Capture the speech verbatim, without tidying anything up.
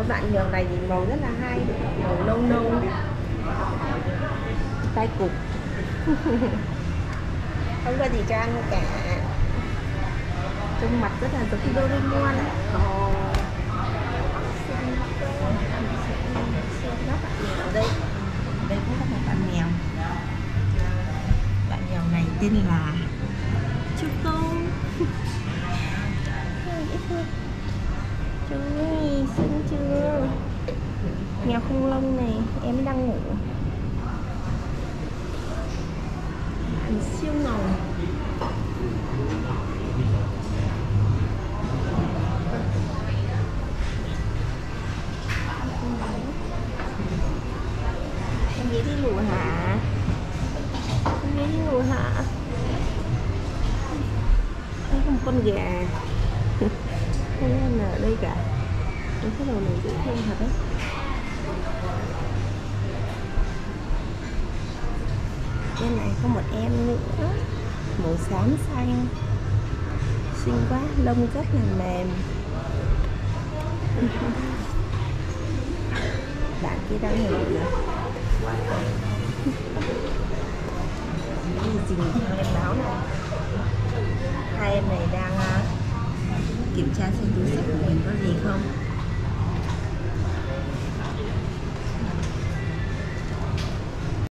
có bạn nhường này nhìn màu rất là hay, màu nâu nâu tay cục. Không có gì cho ăn cả, trông mặt rất là giống Doraemon ạ. Ồ, ở đây ở đây cũng có một bạn mèo, bạn mèo này tên là Chuco. Chú ơi, xinh chưa? Mèo không lông này, em đang ngủ. Bạn siêu ngầu. Em nghĩ đi ngủ hả? Em nghĩ đi ngủ hả? Thấy không, con gà. Thấy là ở đây cả. Cái đầu này dễ thương thật đấy. Bên này có một em nữa, màu xám xanh, xinh quá, lông rất là mềm. Bạn kia đang ngủ rồi. Cái gì em báo này? Hai em này đang kiểm tra xem túi sách của mình có gì không.